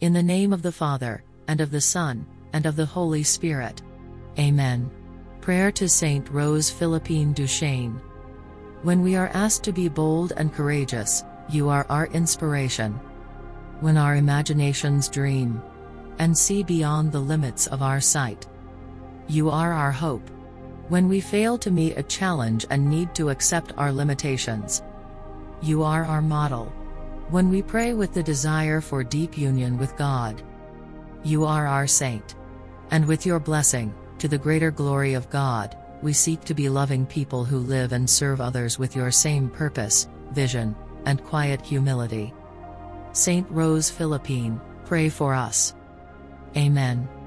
In the name of the Father, and of the Son, and of the Holy Spirit. Amen. Prayer to Saint Rose Philippine Duchesne. When we are asked to be bold and courageous, you are our inspiration. When our imaginations dream and see beyond the limits of our sight, you are our hope. When we fail to meet a challenge and need to accept our limitations, you are our model. When we pray with the desire for deep union with God, you are our saint. And with your blessing, to the greater glory of God, we seek to be loving people who live and serve others with your same purpose, vision, and quiet humility. Saint Rose Philippine, pray for us. Amen.